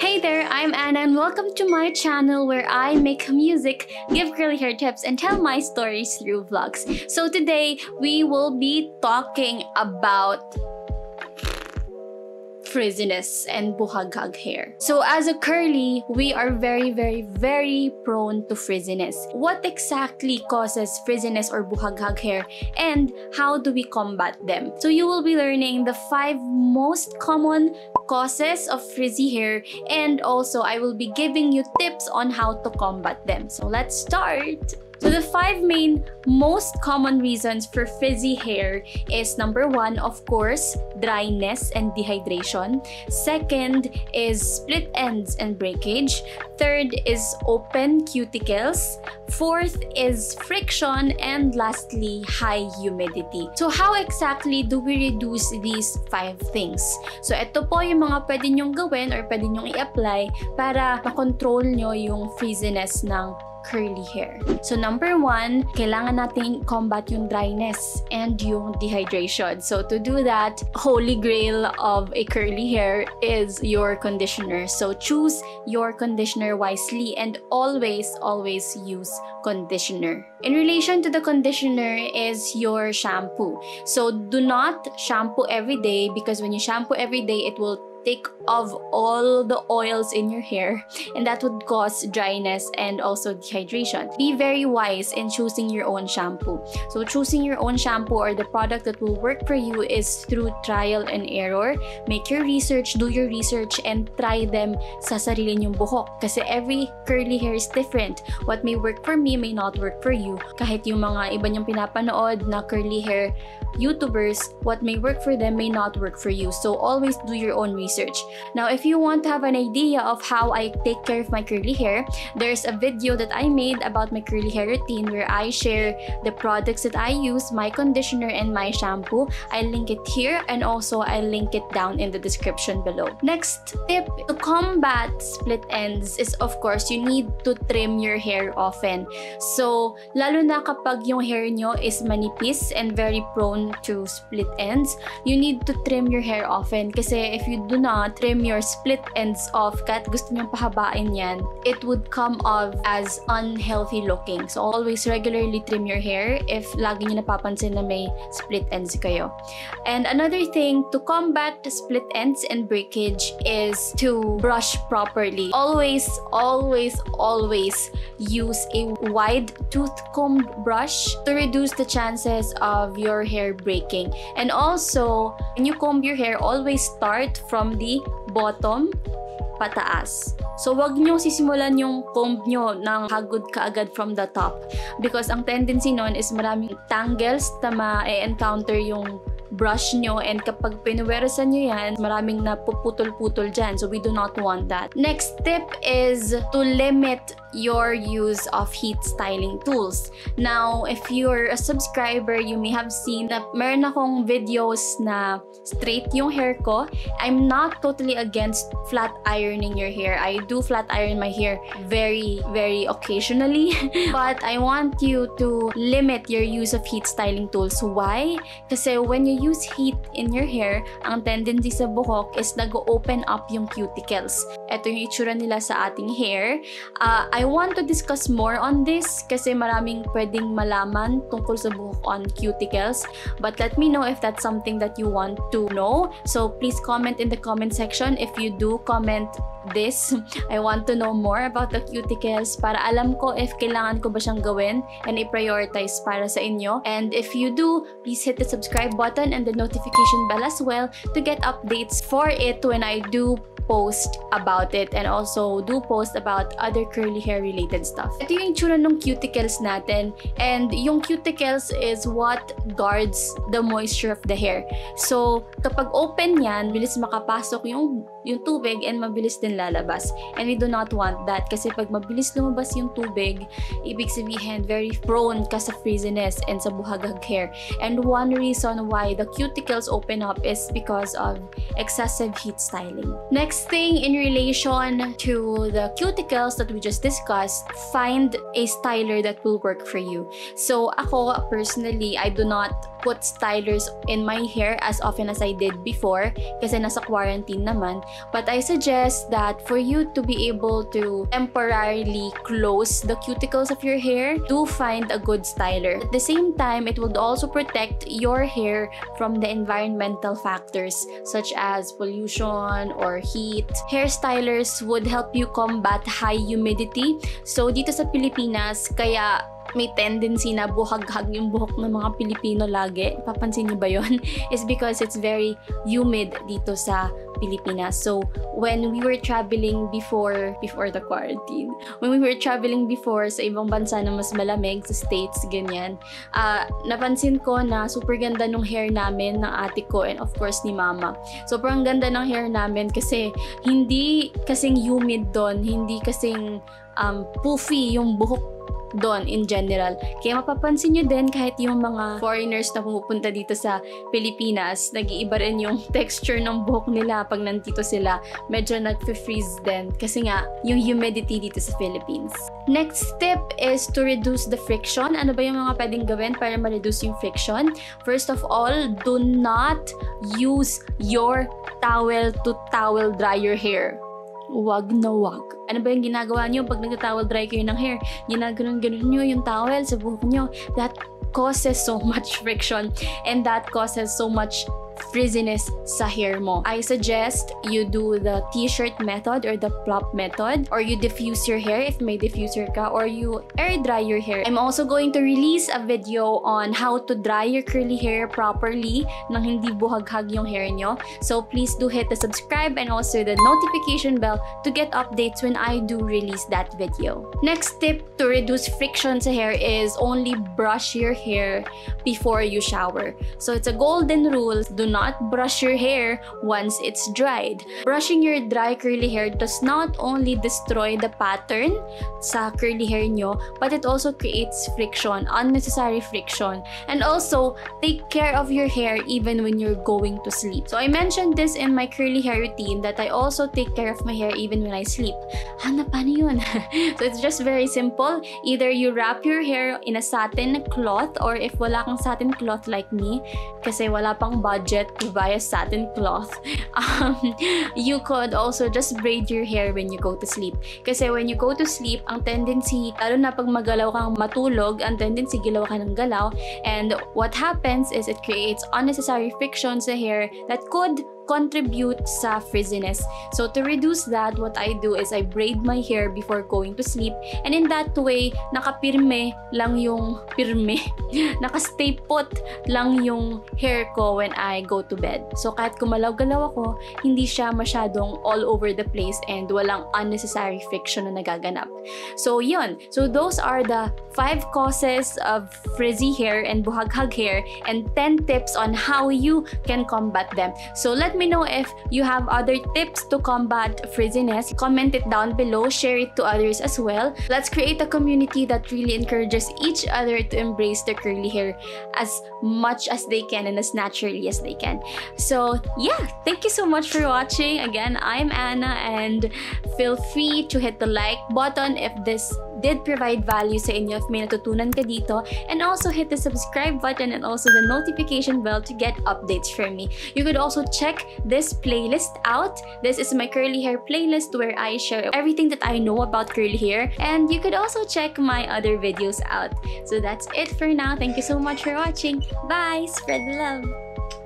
Hey there, I'm Anna and welcome to my channel where I make music, give curly hair tips, and tell my stories through vlogs. So today, we will be talking about frizziness and buhaghag hair. So as a curly, we are very prone to frizziness. What exactly causes frizziness or buhaghag hair and how do we combat them? So you will be learning the 5 most common causes of frizzy hair, and also I will be giving you tips on how to combat them. So let's start! So the 5 main most common reasons for frizzy hair is number 1, of course, dryness and dehydration. Second is split ends and breakage. Third is open cuticles. Fourth is friction. And lastly, high humidity. So how exactly do we reduce these 5 things? So ito po yung mga pwede nyong gawin or pwede nyong i-apply para makontrol nyo yung frizziness ng curly hair. So number 1, kailangan natin combat yung dryness and yung dehydration. So to do that, holy grail of a curly hair is your conditioner. So choose your conditioner wisely and always use conditioner. In relation to the conditioner is your shampoo. So do not shampoo every day because when you shampoo every day, it will take off all the oils in your hair and that would cause dryness and also dehydration. Be very wise in choosing your own shampoo. So choosing your own shampoo or the product that will work for you is through trial and error. Make your research, do your research, and try them sa sarili nyong buhok. Kasi every curly hair is different. What may work for me may not work for you. Kahit yung mga iba nyong pinapanood na curly hair YouTubers, what may work for them may not work for you. So always do your own research. Now, if you want to have an idea of how I take care of my curly hair, there's a video that I made about my curly hair routine where I share the products that I use, my conditioner and my shampoo. I'll link it here and also I'll link it down in the description below. Next tip to combat split ends is, of course, you need to trim your hair often. So, lalo na kapag yung hair nyo is manipis and very prone to split ends, you need to trim your hair often kasi if you do not trim your split ends off, kahit gusto nyong pahabain yan, it would come off as unhealthy looking. So always regularly trim your hair if lagi nyo napapansin na may split ends kayo. And another thing to combat split ends and breakage is to brush properly. Always use a wide tooth comb brush to reduce the chances of your hair breaking. And also, when you comb your hair, always start from the bottom pataas. So, wag nyo sisimulan yung comb nyo ng hagod kaagad from the top because ang tendency nun is maraming tangles na ma-encounter yung brush nyo, and kapag pinuwerasan nyo yan, maraming napuputol-putol dyan. So, we do not want that. Next tip is to limit your use of heat styling tools. Now, if you're a subscriber, you may have seen na meron akong videos na straight yung hair ko. I'm not totally against flat ironing your hair. I do flat iron my hair very occasionally. But I want you to limit your use of heat styling tools. Why? Kasi when you use heat in your hair, ang tendency sa buhok is nag-open up yung cuticles. Ito yung itsura nila sa ating hair. I want to discuss more on this kasi maraming pwedeng malaman tungkol sa buhok on cuticles. But let me know if that's something that you want to know. So please comment in the comment section if you do comment this. I want to know more about the cuticles para alam ko if kailangan ko ba siyang gawin and i-prioritize para sa inyo. And if you do, please hit the subscribe button and the notification bell as well to get updates for it when I do post about it and also do post about other curly hair related stuff. Ito yung tsura ng cuticles natin, and yung cuticles is what guards the moisture of the hair. So kapag open yan, bilis makapasok yung tubig and mabilis din lalabas, and we do not want that kasi pag mabilis lumabas yung tubig, ibig sabihin very prone ka sa frizziness and sa buhaghag hair. And one reason why the cuticles open up is because of excessive heat styling. Next thing in relation to the cuticles that we just discussed, find a styler that will work for you. So, ako personally, I do not put stylers in my hair as often as I did before kasi nasa quarantine naman. But I suggest that for you to be able to temporarily close the cuticles of your hair, do find a good styler. At the same time, it will also protect your hair from the environmental factors such as pollution or heat. Hair stylers would help you combat high humidity. So dito sa Pilipinas, kaya may tendency na buhaghag yung buhok ng mga Pilipino lagi. Papansin niyo ba yun? It's because it's very humid dito sa Pilipinas. So when we were traveling before the quarantine, when we were traveling before sa ibang bansa na mas malamig, sa states, ganyan, napansin ko na super ganda ng hair namin, ng ate ko, and of course ni mama. So parang ganda ng hair namin kasi hindi kasing humid doon, hindi kasing poofy yung buhok doon in general. Kaya mapapansin nyo din kahit yung mga foreigners na pumupunta dito sa Pilipinas, nag-iiba rin yung texture ng buhok nila pag nandito sila. Medyo nag-freeze din kasi nga yung humidity dito sa Philippines. Next tip is to reduce the friction. Ano ba yung mga pwedeng gawin para ma-reduce yung friction? First of all, do not use your towel to towel dry your hair. Wag na wag. Ano ba yung ginagawa nyo pag nagtatowel dry kayo ng hair? Ginaganon-ganon nyo yung towel sa buhok nyo. That causes so much friction and that causes so much frizziness sa hair mo. I suggest you do the t-shirt method or the plop method, or you diffuse your hair if may diffuser ka, or you air dry your hair. I'm also going to release a video on how to dry your curly hair properly nang hindi buhaghag yung hair nyo. So please do hit the subscribe and also the notification bell to get updates when I do release that video. Next tip to reduce friction sa hair is only brush your hair before you shower. So it's a golden rule. Do not brush your hair once it's dried. Brushing your dry curly hair does not only destroy the pattern sa curly hair nyo, but it also creates friction, unnecessary friction. And also, take care of your hair even when you're going to sleep. So I mentioned this in my curly hair routine that I also take care of my hair even when I sleep. Ano, paano yun? So it's just very simple. Either you wrap your hair in a satin cloth, or if wala kang satin cloth like me, kasi wala pang budget to buy a satin cloth, you could also just braid your hair when you go to sleep. Kasi when you go to sleep, ang tendency, lalo na pag magalaw kang matulog, ang tendency galaw ka ng galaw. And what happens is it creates unnecessary friction sa hair that could contribute sa frizziness. So to reduce that, what I do is I braid my hair before going to sleep, and in that way, nakapirme lang yung pirme, nakastay put lang yung hair ko when I go to bed. So kahit kumalaw-galaw ako, hindi siya masyadong all over the place and walang unnecessary friction na nagaganap. So yun. So those are the 5 causes of frizzy hair and buhaghag hair, and 10 tips on how you can combat them. So let me know if you have other tips to combat frizziness. Comment it down below, share it to others as well. Let's create a community that really encourages each other to embrace their curly hair as much as they can and as naturally as they can. So yeah, thank you so much for watching. Again, I'm Anna, and feel free to hit the like button if this did provide value sa inyo, if may natutunan ka dito, and also hit the subscribe button and also the notification bell to get updates from me. You could also check this playlist out. This is my curly hair playlist where I share everything that I know about curly hair, and you could also check my other videos out. So that's it for now. Thank you so much for watching. Bye! Spread the love!